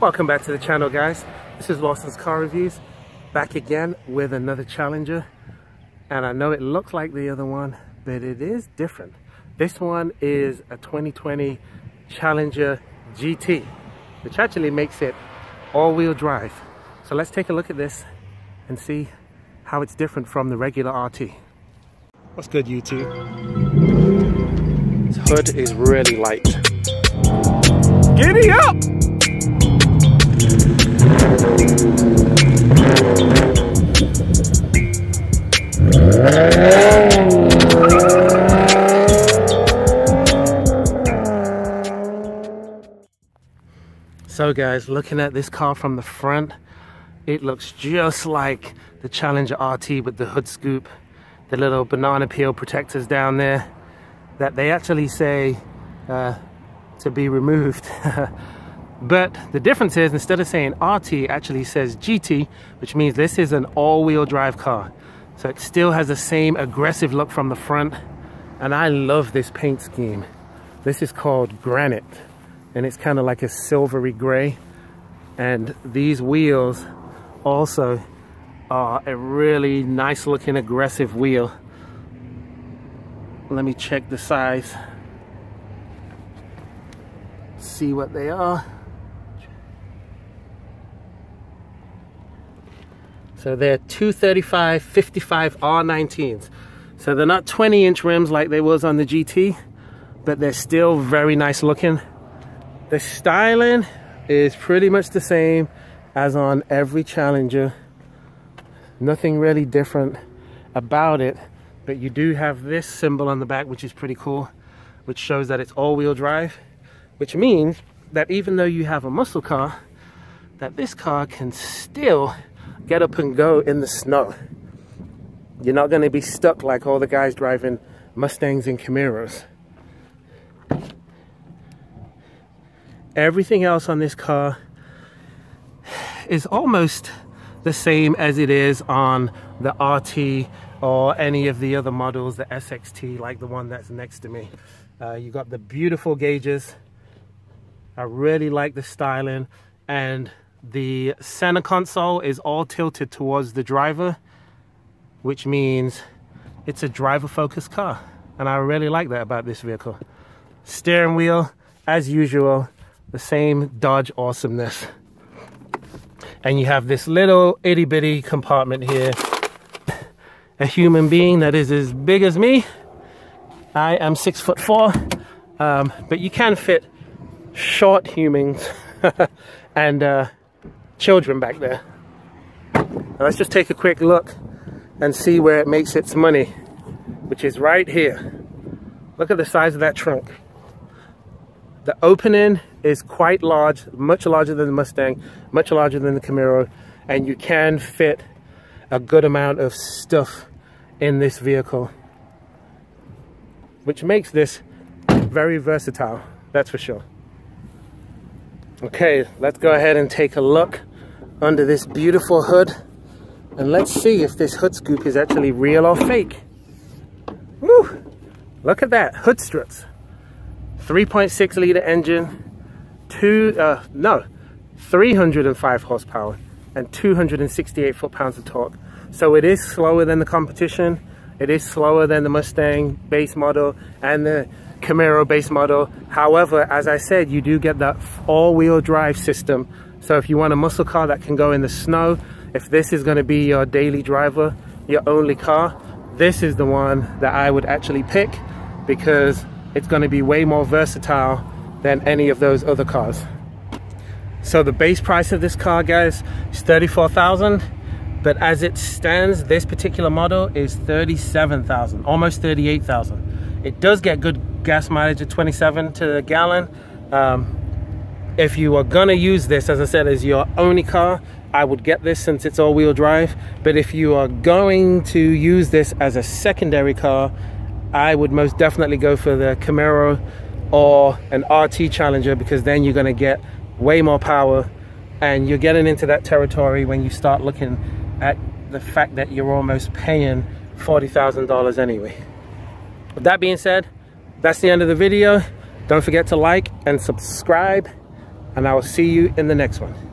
Welcome back to the channel, guys. This is Lawson's Car Reviews, back again with another Challenger. And I know it looks like the other one, but it is different. This one is a 2020 Challenger GT, which actually makes it all-wheel drive. So let's take a look at this and see how it's different from the regular RT. What's good, YouTube? This hood is really light. Giddy up! So guys, looking at this car from the front, it looks just like the Challenger RT with the hood scoop, the little banana peel protectors down there that they actually say to be removed. But the difference is, instead of saying RT, it actually says GT, which means this is an all-wheel drive car. So it still has the same aggressive look from the front. And I love this paint scheme. This is called Granite, and it's kind of like a silvery gray. And these wheels also are a really nice looking aggressive wheel. Let me check the size, see what they are. So they're 235 55 R19s. So they're not 20-inch rims like they was on the GT, but they're still very nice looking. The styling is pretty much the same as on every Challenger. Nothing really different about it, but you do have this symbol on the back, which is pretty cool, which shows that it's all-wheel drive, which means that even though you have a muscle car, that this car can still get up and go in the snow. You're not going to be stuck like all the guys driving Mustangs and Camaros. Everything else on this car is almost the same as it is on the RT or any of the other models, the SXT, like the one that's next to me. You got the beautiful gauges. I really like the styling, and the center console is all tilted towards the driver, which means it's a driver focused car, and I really like that about this vehicle. Steering wheel, as usual, the same Dodge awesomeness. And you have this little itty bitty compartment here. A human being that is as big as me. I am 6'4", but you can fit short humans and children back there. Now let's just take a quick look and see where it makes its money, which is right here. Look at the size of that trunk. The opening is quite large, much larger than the Mustang, much larger than the Camaro, and you can fit a good amount of stuff in this vehicle, which makes this very versatile, that's for sure. Okay, let's go ahead and take a look under this beautiful hood, and let's see if this hood scoop is actually real or fake. Woo! Look at that, hood struts. 3.6 liter engine, 305 horsepower and 268 foot-pounds of torque. So it is slower than the competition. It is slower than the Mustang base model and the Camaro base model. However, as I said, you do get that all-wheel drive system. So if you want a muscle car that can go in the snow, if this is going to be your daily driver, your only car, this is the one that I would actually pick, because it's going to be way more versatile than any of those other cars. So the base price of this car, guys, is $34,000, but as it stands, this particular model is $37,000, almost $38,000. It does get good gas mileage at 27 to the gallon. If you are gonna use this, as I said, as your only car, I would get this since it's all-wheel drive. But if you are going to use this as a secondary car, I would most definitely go for the Camaro or an RT Challenger, because then you're going to get way more power, and you're getting into that territory when you start looking at the fact that you're almost paying $40,000 anyway. With that being said, that's the end of the video. Don't forget to like and subscribe, and I will see you in the next one.